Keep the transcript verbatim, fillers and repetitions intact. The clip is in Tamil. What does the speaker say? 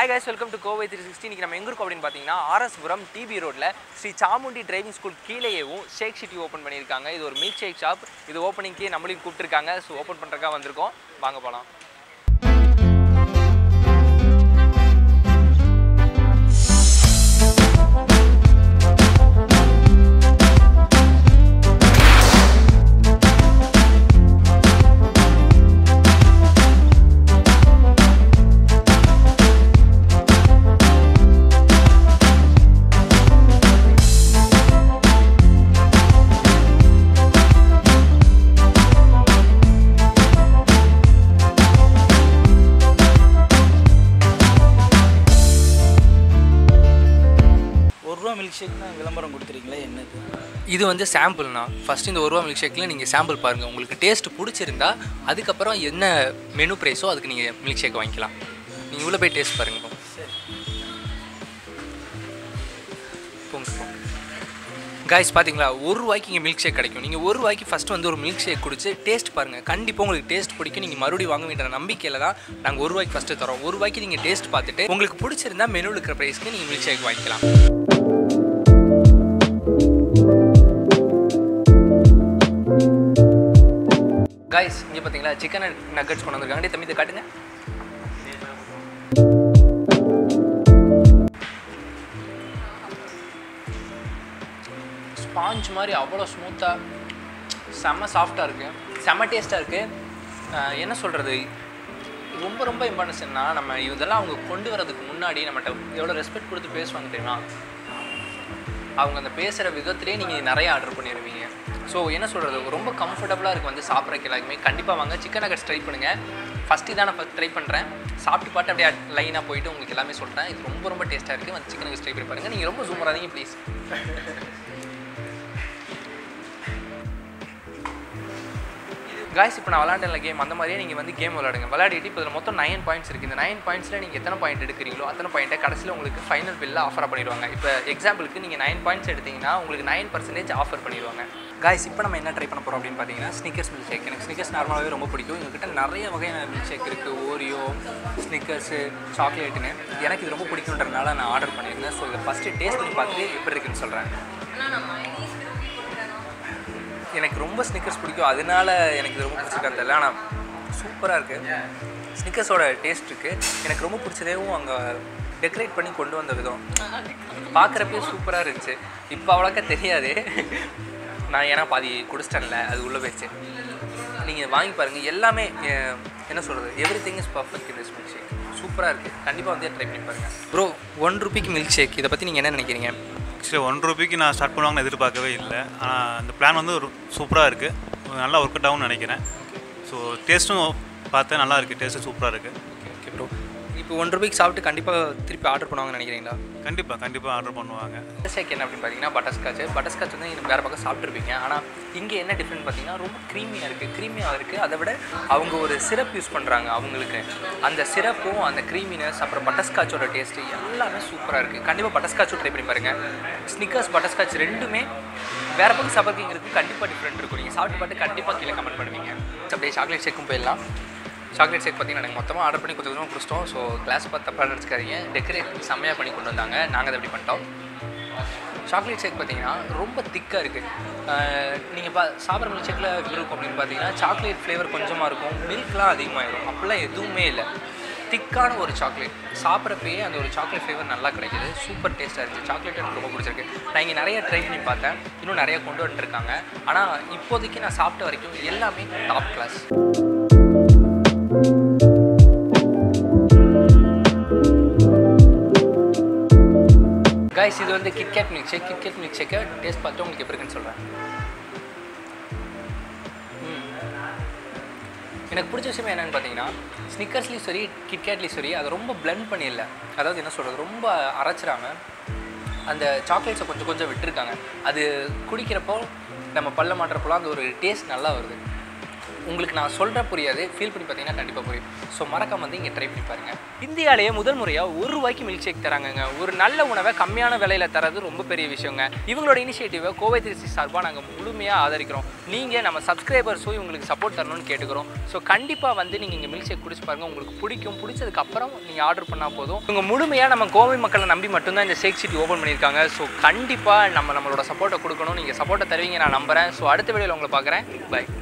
Hi guys, welcome to Kovai three sixty. निकल मेंगुर कोवड़ीन बातें ना आरसपुरम टीबी रोड ले श्री चामुंडी ड्राइविंग स्कूल कीले ये वो शेक सिटी ओपन बनेर कांगा इधर मिल्क शेक शॉप इधर ओपनिंग के नमली कुप्टर कांगा सो ओपन पन्टर का बंदर को बांगा पड़ा मिल्क शेक विलंबरम இது வந்து சாம்பிள்னா ஃபர்ஸ்ட் இந்த ஒரு ரூபாய் மில்க் ஷேக்ல நீங்க சாம்பிள் பாருங்க உங்களுக்கு டேஸ்ட் பிடிச்சிருந்தா அதுக்கு அப்புறம் என்ன மெனு பிரைஸோ அதுக்கு நீங்க மில்க் ஷேக் வாங்கிக்கலாம் நீங்க உள்ள போய் டேஸ்ட் பாருங்க गाइस பாத்தீங்களா ஒரு ரூபாய்க்கு இங்க மில்க் ஷேக் கிடைக்கும் நீங்க ஒரு ரூபாய்க்கு ஃபர்ஸ்ட் வந்து ஒரு மில்க் ஷேக் குடிச்சு டேஸ்ட் பாருங்க கண்டிப்பா உங்களுக்கு டேஸ்ட் பிடிக்கும் நீங்க மறுபடி வாங்குவீங்கற நம்பிக்கையில தான் நாங்க ஒரு ரூபாய்க்கு ஃபர்ஸ்ட் தரோம் ஒரு ரூபாய்க்கு நீங்க டேஸ்ட் பார்த்துட்டு உங்களுக்கு பிடிச்சிருந்தா மெனுல இருக்கிற பிரைஸ்க்கு நீங்க மில்க் ஷேக் வாங்கிக்கலாம் गाइस ये पातीங்களா चिकन नगेट्स கொண்டு வந்திருக்காங்க டேய் தம்பி இத காட்டுங்க ஸ்பாஞ்ச் மாதிரி அவ்வளோ ஸ்மூத்தா செம சாஃப்ட்டா இருக்கு செம டேஸ்டா இருக்கு என்ன சொல்றது ரொம்ப ரொம்ப இம்பார்ட்டன்ஸ் என்ன நம்ம இதெல்லாம் அவங்க கொண்டு வரதுக்கு முன்னாடி நம்மட்ட எவ்வளவு ரெஸ்பெக்ட் கொடுத்து பேசுவாங்க தெரியுமா அவங்க அந்த பேசுற விதத்திலே நீங்க நிறைய ஆர்டர் பண்ணிருவீங்க சோ என்ன சொல்றது ரொம்ப கம்ஃபர்ட்டபிளா இருக்கு வந்து சாப்பிறதுக்கு எல்லாமே கண்டிப்பா வாங்க சிக்கன் நகட்ஸ் ட்ரை பண்ணுங்க ஃபர்ஸ்ட் இதான நான் ட்ரை பண்றேன் சாப்பிட்டு பார்த்து அப்படியே லைனா போயிடு உங்களுக்கு எல்லாமே சொல்றேன் இது ரொம்ப ரொம்ப டேஸ்டா இருக்கு வந்து சிக்கன் நகட்ஸ் ட்ரை பண்ணி பாருங்க நீங்க ரொம்ப ஜூம் பண்ணாதீங்க ப்ளீஸ் गाइस இப்போ நான் விளையாடுற கேம் அந்த மாதிரியே நீங்க வந்து கேம் விளையாடுங்க விளையாடிட்டு இப்போ இதுல மொத்தம் nine பாயிண்ட்ஸ் இருக்கு இந்த nine பாயிண்ட்ஸ்ல நீங்க எத்தனை பாயிண்ட் எடுக்கறீங்களோ அத்தனை பாயிண்ட கடைசில உங்களுக்கு ஃபைனல் பில்ல ஆஃபர் பண்ணிடுவாங்க இப்போ எக்ஸாம்பிளுக்கு நீங்க nine பாயிண்ட்ஸ் எடுத்தீங்கன்னா உங்களுக்கு nine percent ஆஃபர் பண்ணிடுவாங்க गाइस இப்போ நம்ம என்ன ட்ரை பண்ணப் போறோம் அப்படினு பாத்தீங்கன்னா ஸ்னிக்கர்ஸ் மில்க் ஷேக் எனக்கு ஸ்னிக்கர்ஸ் நார்மலாவே ரொம்ப பிடிக்கும் என்கிட்ட நிறைய வகையான மில்க் ஷேக் இருக்கு ஓரியோ ஸ்னிக்கர்ஸ் சாக்லேட்னு எனக்கு இது ரொம்ப பிடிக்கும்ன்றனால நான் ஆர்டர் பண்ணிருந்தேன் சோ இத ஃபர்ஸ்ட் டேஸ்ட் பண்ணி பார்த்துட்டு எப்படி இருக்குன்னு சொல்றேன் எனக்கு ரொம்ப ஸ்னிக்கர்ஸ் பிடிக்கும் அதனால எனக்கு இது ரொம்ப பிடிச்சிருக்கு அதனால நான் சூப்பரா இருக்கு ஸ்னிக்கர்ஸோட டேஸ்ட் இருக்கு எனக்கு ரொம்ப பிடிச்சதேவும் அங்க டெக்கரேட் பண்ணி கொண்டு வந்த விதம் பார்க்கறப்பவே சூப்பரா இருந்துச்சு இப்போ அவளக்க தெரியாது நான் ஏனா பாதி குடிச்சிட்டேன்ல அது உள்ள போயிடுச்சு நீங்க வாங்கி பாருங்க எல்லாமே என்ன சொல்றது everything is perfect in this milk shake சூப்பரா இருக்கு கண்டிப்பா வந்து ட்ரை பண்ணி பாருங்க bro one rupee milk shake இத பத்தி நீங்க என்ன நினைக்கிறீங்க ஆக்சுவலி ஒன் ரூபிக்கு நான் ஸ்டார்ட் பண்ணுவாங்கன்னு எதிர்பார்க்கவே இல்லை ஆனால் அந்த பிளான் வந்து ஒரு சூப்பராக இருக்குது நல்லா ஒர்க் அவுட் ஆகும்னு நினைக்கிறேன் ஸோ டேஸ்ட்டும் பார்த்தேன் நல்லா இருக்குது டேஸ்ட்டு சூப்பராக இருக்குது ஓகே ஓகே ப்ரோ இப்போ ஒன் ரூபிக்கு சாப்பிட்டு கண்டிப்பாக திருப்பி ஆர்டர் பண்ணுவாங்கன்னு நினைக்கிறீங்களா கண்டிப்பாக கண்டிப்பாக ஆர்டர் பண்ணுவாங்க மில்க்ஷேக் என்ன அப்படின்னு பார்த்தீங்கன்னா பட்டர்ஸ்காட்ச் பட்டர்ஸ்காட்ச் வந்து இன்னும் வேறு பக்கம் சாப்பிட்ருப்பீங்க ஆனால் இங்கே என்ன டிஃப்ரெண்ட் பார்த்தீங்கன்னா ரொம்ப க்ரீமியாக இருக்குது க்ரீமியாக இருக்குது அதை விட அவங்க ஒரு சிரப் யூஸ் பண்ணுறாங்க அவங்களுக்கு அந்த சிரப்பும் அந்த க்ரீமினஸ் அப்புறம் பட்டர்ஸ்காட்சோட டேஸ்ட்டு எல்லாமே சூப்பராக இருக்குது கண்டிப்பாக பட்டர்ஸ்காட்சும் ட்ரை பண்ணி பாருங்கள் ஸ்னிக்கர்ஸ் பட்டர்ஸ்காட்ச் ரெண்டுமே வேறு பக்கம் சாப்பிட்றதுங்கிறது கண்டிப்பாக டிஃப்ரெண்ட் இருக்கும் நீங்கள் சாப்பிட்டு பார்த்து கண்டிப்பாக கீழே கமெண்ட் பண்ணுவீங்க அப்படியே சாக்லேட் ஷேக்கும் போயிடலாம் சாக்லேட் ஷேக் பார்த்தீங்கன்னா எனக்கு மொத்தமாக ஆர்டர் பண்ணி கொடுத்து விதமாக குடிச்சிட்டோம் ஸோ கிளாஸ் பார்த்து தப்பாக நினச்சிக்காதீங்க டெக்கரேட் செம்மையாக பண்ணி கொண்டு வந்தாங்க நாங்கள் அதை எப்படி பண்ணிட்டோம் சாக்லேட் ஷேக் பார்த்தீங்கன்னா ரொம்ப திக்காக இருக்குது நீங்கள் பா சாப்பிட்ற மில்க் ஷேக்கில் இருக்கும் அப்படின்னு பார்த்தீங்கன்னா சாக்லேட் ஃப்ளேவர் கொஞ்சமாக இருக்கும் மில்க்லாம் அதிகமாகிடும் அப்படிலாம் எதுவுமே இல்லை திக்கான ஒரு சாக்லேட் சாப்பிட்றப்பயே அந்த ஒரு சாக்லேட் ஃப்ளேவர் நல்லா கிடைக்கிது சூப்பர் டேஸ்ட்டாக இருந்துச்சு சாக்லேட் எனக்கு ரொம்ப பிடிச்சிருக்கு நான் இங்கே நிறைய ட்ரை பண்ணி பார்த்தேன் இன்னும் நிறையா கொண்டு வந்துட்டுருக்காங்க ஆனால் இப்போதைக்கு நான் சாப்பிட்ட வரைக்கும் எல்லாமே டாப் கிளாஸ் गाइस இது வந்து Kit Kat milk shake Kit Kat milk shake taste பார்த்து உங்களுக்கு எப்படி இருக்குன்னு சொல்றேன் எனக்கு பிடிச்ச விஷயம் என்னன்னு பார்த்தீங்கன்னா ஸ்னிக்கர்ஸ்லேயும் சரி கிட் கேட்லேயும் சரி அதை ரொம்ப பிளண்ட் பண்ணிடல அதாவது என்ன சொல்கிறது ரொம்ப அரைச்சிடாம அந்த சாக்லேட்ஸை கொஞ்சம் கொஞ்சம் விட்டுருக்காங்க அது குடிக்கிறப்போ நம்ம பல்ல மாட்டுறப்போலாம் அந்த ஒரு டேஸ்ட் நல்லா வருது உங்களுக்கு நான் சொல்ற புரியாது, ஃபீல் பண்ணி பார்த்தீங்கன்னா கண்டிப்பாக புரியும். ஸோ மறக்காம வந்து இங்கே ட்ரை பண்ணி பாருங்கள். இந்தியாவிலேயே முதல் முறையாக ஒரு ரூபாய்க்கு மில்க் ஷேக் தராங்கங்க. ஒரு நல்ல உணவை கம்மியான விலையில் தரது ரொம்ப பெரிய விஷயங்க. இவங்களோட இனிஷியேட்டிவை கோவை த்ரீ சிக்ஸ்டி சார்பாக நாங்கள் முழுமையாக ஆதரிக்கிறோம். நீங்கள் நம்ம சப்ஸ்கிரைபர்ஸும் இவங்களுக்கு சப்போர்ட் தரணும்னு கேட்டுக்கிறோம். ஸோ கண்டிப்பாக வந்து நீங்கள் இங்கே மில்க் ஷேக் குடிச்சு பாருங்கள், உங்களுக்கு பிடிக்கும். பிடிச்சதுக்கப்புறம் நீங்கள் ஆர்டர் பண்ணால் போதும். இவங்க முழுமையாக நம்ம கோவை மக்களை நம்பி மட்டும்தான் இந்த ஷேக் சிட்டி ஓப்பன் பண்ணியிருக்காங்க. ஸோ கண்டிப்பாக நம்ம நம்மளோட சப்போர்ட்டை கொடுக்கணும். நீங்கள் சப்போர்ட்டை தருவீங்க நான் நம்புகிறேன். ஸோ அடுத்த வீடியோவில் உங்களை பார்க்குறேன். பை.